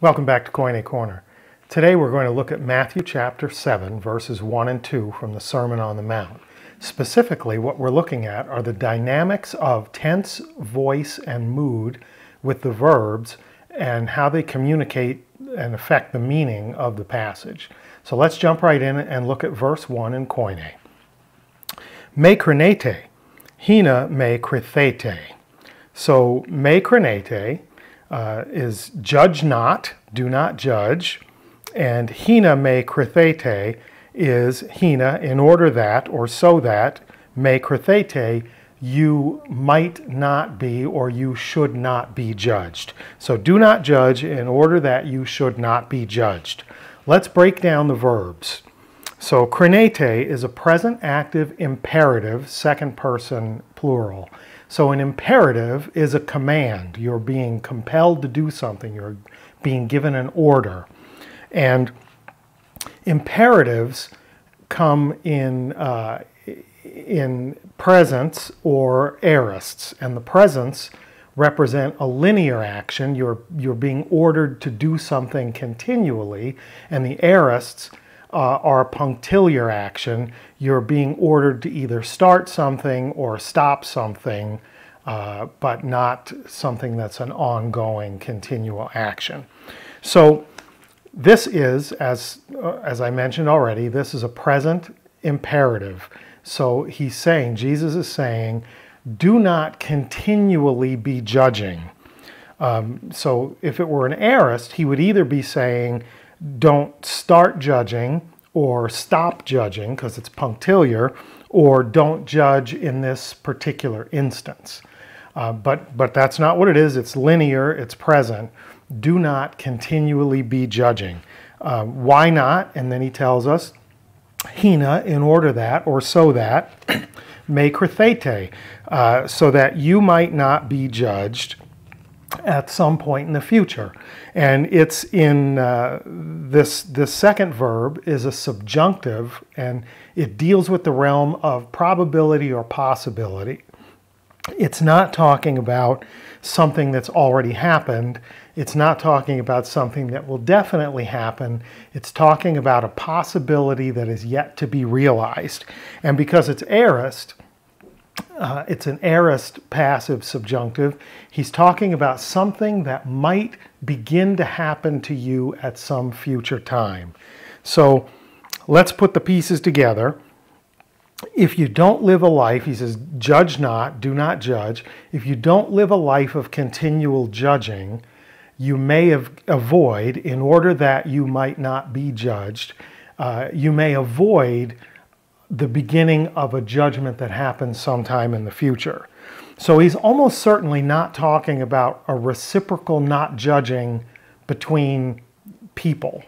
Welcome back to Koine Korner. Today we're going to look at Matthew chapter 7, verses 1 and 2 from the Sermon on the Mount. Specifically, what we're looking at are the dynamics of tense, voice, and mood with the verbs and how they communicate and affect the meaning of the passage. So let's jump right in and look at verse 1 in Koine. Me krinete, hina me krithete. So me krinete is judge not, do not judge, and hina me krithete is hina in order that, or so that, me krithete, you might not be or you should not be judged. So do not judge in order that you should not be judged. Let's break down the verbs. So krinete is a present active imperative, second person plural. So an imperative is a command. You're being compelled to do something. You're being given an order. And imperatives come in presents or aorists. And the presents represent a linear action. You're being ordered to do something continually. And the aorists are punctiliar action. You're being ordered to either start something or stop something, but not something that's an ongoing, continual action. So this is, as I mentioned already, this is a present imperative. So he's saying, Jesus is saying, do not continually be judging. So if it were an aorist, he would either be saying, don't start judging or stop judging because it's punctiliar, or don't judge in this particular instance. But that's not what it is. It's linear, it's present. Do not continually be judging. Why not? And then he tells us, hina, in order that, or so that, me krithete, so that you might not be judged at some point in the future. And it's in this second verb is a subjunctive, and it deals with the realm of probability or possibility. It's not talking about something that's already happened. It's not talking about something that will definitely happen. It's talking about a possibility that is yet to be realized. And because it's aorist, it's an aorist passive subjunctive. He's talking about something that might begin to happen to you at some future time. So let's put the pieces together. If you don't live a life, he says, judge not, do not judge. If you don't live a life of continual judging, you may avoid, in order that you might not be judged, you may avoid the beginning of a judgment that happens sometime in the future. So he's almost certainly not talking about a reciprocal not judging between people.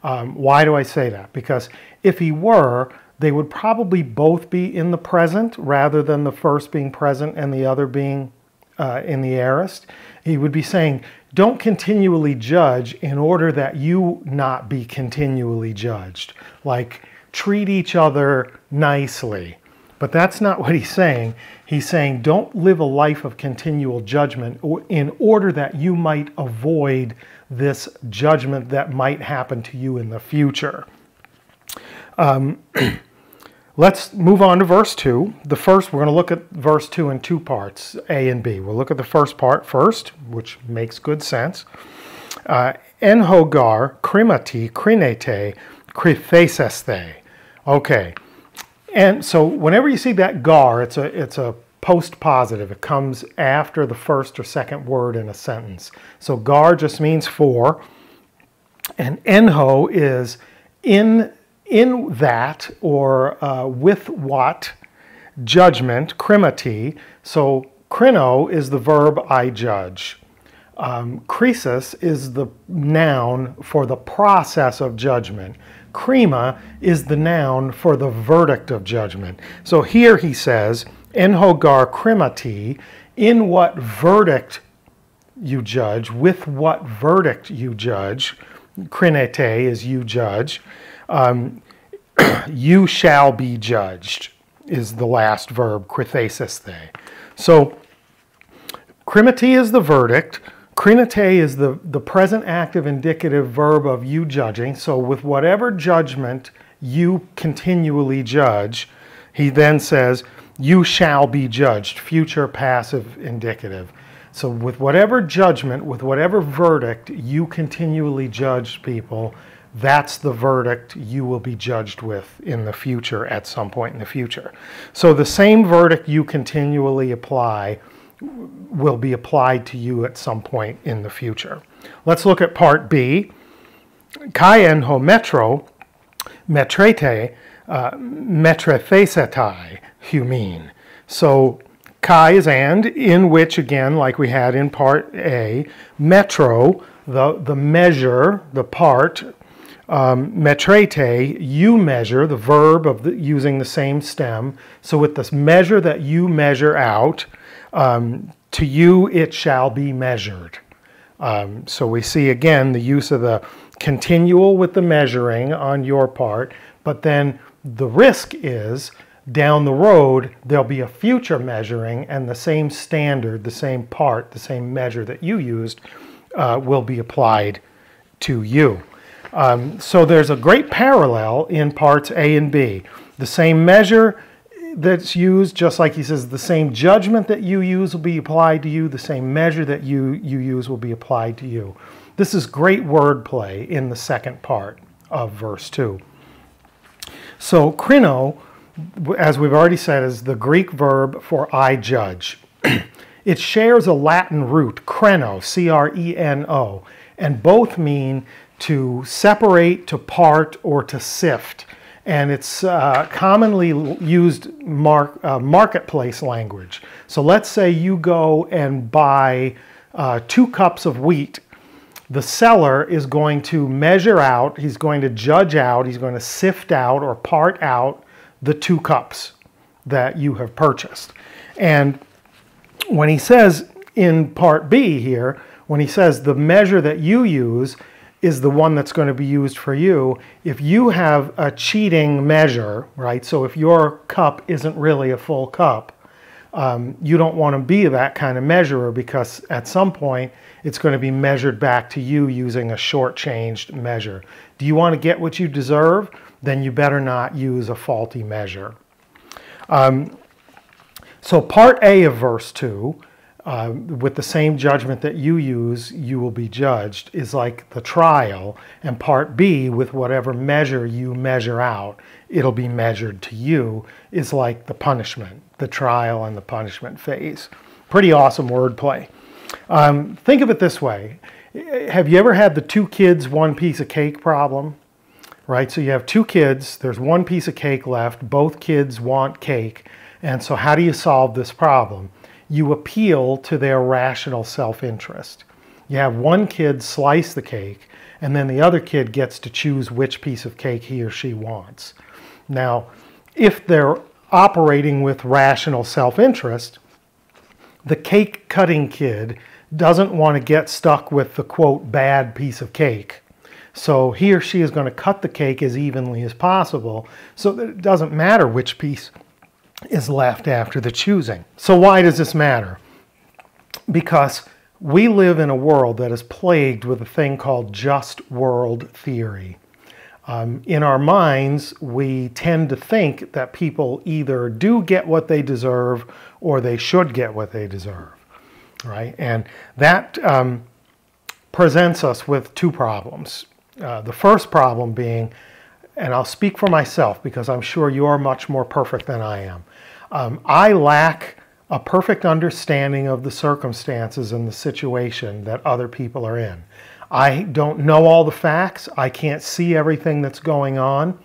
Why do I say that? Because if he were, they would probably both be in the present rather than the first being present and the other being in the aorist. He would be saying, don't continually judge in order that you not be continually judged. Like, treat each other nicely. But that's not what he's saying. He's saying, don't live a life of continual judgment in order that you might avoid this judgment that might happen to you in the future. Let's move on to verse 2. The first, we're going to look at verse 2 in two parts, A and B. We'll look at the first part first, which makes good sense. En hogar krimati krinete kritheseste. Okay, and so whenever you see that gar, it's a postpositive. It comes after the first or second word in a sentence. So gar just means for, and enho is in that, or with what, judgment, krimati. So krino is the verb I judge. Krisis is the noun for the process of judgment. Krima is the noun for the verdict of judgment. So here he says, en hogar krimati, in what verdict you judge, with what verdict you judge, krinete is you judge, you shall be judged is the last verb, krithesis they. So krimati is the verdict, Krinote is the present active indicative verb of you judging. So with whatever judgment you continually judge, he then says, you shall be judged, future passive indicative. So with whatever judgment, with whatever verdict you continually judge people, that's the verdict you will be judged with in the future, at some point in the future. So the same verdict you continually apply will be applied to you at some point in the future. Let's look at part B. Kaien ho metro, metrete, metrethesetai, humin. So kai is and, in which, again, like we had in part A, metro, the measure, the part, metrete, you measure, the verb of using the same stem. So with this measure that you measure out, to you it shall be measured. So we see again the use of the continual with the measuring on your part, but then the risk is down the road there'll be a future measuring and the same standard, the same part, the same measure that you used will be applied to you. So there's a great parallel in parts A and B. The same measure that's used, just like he says, the same judgment that you use will be applied to you, the same measure that you use will be applied to you. This is great wordplay in the second part of verse 2. So krino, as we've already said, is the Greek verb for I judge. It shares a Latin root, kreno, C-R-E-N-O, and both mean to separate, to part, or to sift. And it's commonly used marketplace language. So let's say you go and buy 2 cups of wheat. The seller is going to measure out, he's going to judge out, he's going to sift out or part out the 2 cups that you have purchased. And when he says in part B here, when he says the measure that you use is the one that's going to be used for you, if you have a cheating measure, right? So if your cup isn't really a full cup, you don't want to be that kind of measurer, because at some point it's going to be measured back to you using a shortchanged measure. Do you want to get what you deserve? Then you better not use a faulty measure. So part A of verse 2, with the same judgment that you use, you will be judged, is like the trial, and part B, with whatever measure you measure out, it'll be measured to you, is like the punishment, the trial and the punishment phase. Pretty awesome wordplay. Think of it this way. Have you ever had the 2 kids, 1 piece of cake problem? Right, so you have 2 kids, there's 1 piece of cake left, both kids want cake, and so how do you solve this problem? You appeal to their rational self-interest. You have 1 kid slice the cake, and then the other kid gets to choose which piece of cake he or she wants. Now, if they're operating with rational self-interest, the cake-cutting kid doesn't want to get stuck with the, quote, bad piece of cake. So he or she is going to cut the cake as evenly as possible so that it doesn't matter which piece is left after the choosing. So why does this matter? Because we live in a world that is plagued with a thing called just world theory. In our minds, we tend to think that people either do get what they deserve or they should get what they deserve, right? And that presents us with 2 problems. The first problem being, and I'll speak for myself because I'm sure you are much more perfect than I am. I lack a perfect understanding of the circumstances and the situation that other people are in. I don't know all the facts. I can't see everything that's going on.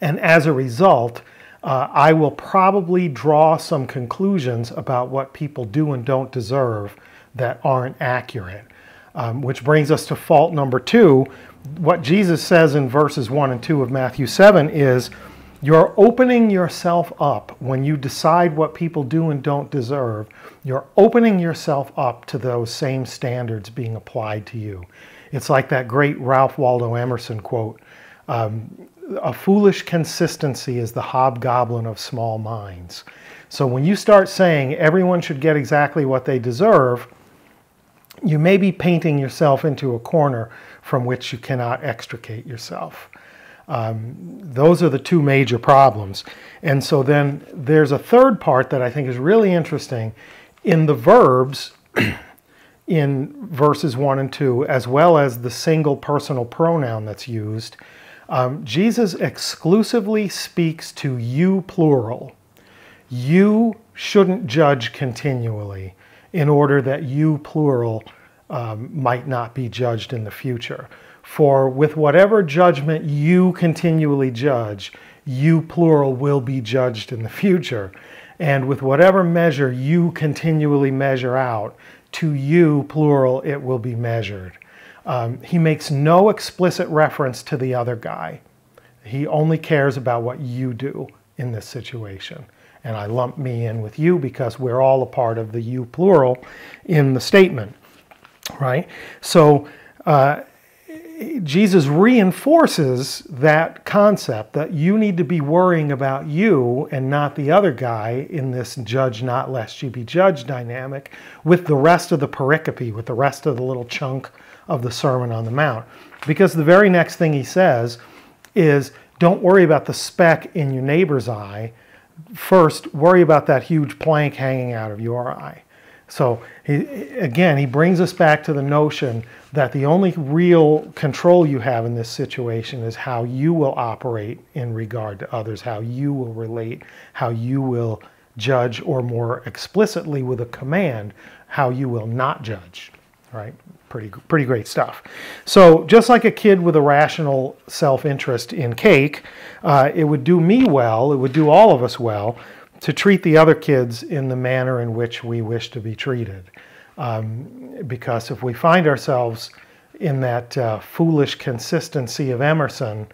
And as a result, I will probably draw some conclusions about what people do and don't deserve that aren't accurate. Which brings us to fault number 2. What Jesus says in verses 1 and 2 of Matthew 7 is, you're opening yourself up when you decide what people do and don't deserve. You're opening yourself up to those same standards being applied to you. It's like that great Ralph Waldo Emerson quote, a foolish consistency is the hobgoblin of small minds. So when you start saying everyone should get exactly what they deserve, you may be painting yourself into a corner from which you cannot extricate yourself. Those are the two major problems. And so then there's a third part that I think is really interesting in the verbs in verses 1 and 2, as well as the single personal pronoun that's used. Jesus exclusively speaks to you, plural. You shouldn't judge continually in order that you, plural, might not be judged in the future. For with whatever judgment you continually judge, you, plural, will be judged in the future. And with whatever measure you continually measure out, to you, plural, it will be measured. He makes no explicit reference to the other guy. He only cares about what you do in this situation. And I lump me in with you because we're all a part of the you plural in the statement, right? So Jesus reinforces that concept that you need to be worrying about you and not the other guy in this judge not lest you be judged dynamic with the rest of the pericope, with the rest of the little chunk of the Sermon on the Mount. Because the very next thing he says is, don't worry about the speck in your neighbor's eye. First, worry about that huge plank hanging out of your eye. So, he brings us back to the notion that the only real control you have in this situation is how you will operate in regard to others, how you will relate, how you will judge, or more explicitly with a command, how you will not judge, right? Pretty great stuff. So just like a kid with a rational self-interest in cake, it would do me well, it would do all of us well, to treat the other kids in the manner in which we wish to be treated. Because if we find ourselves in that foolish consistency of Emerson,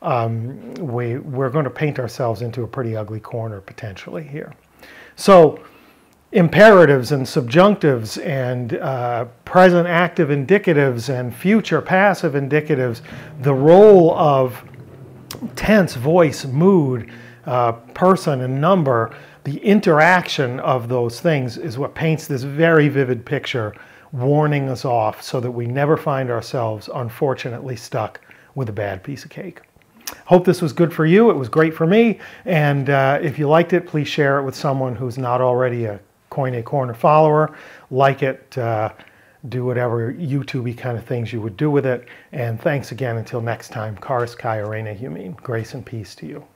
we're going to paint ourselves into a pretty ugly corner potentially here. So imperatives and subjunctives and present active indicatives and future passive indicatives, the role of tense, voice, mood, person and number, the interaction of those things is what paints this very vivid picture, warning us off so that we never find ourselves unfortunately stuck with a bad piece of cake. Hope this was good for you. It was great for me. And if you liked it, please share it with someone who's not already a Koine Korner follower. Like it, do whatever YouTube-y kind of things you would do with it. And thanks again. Until next time, charis kai arena humin. Grace and peace to you.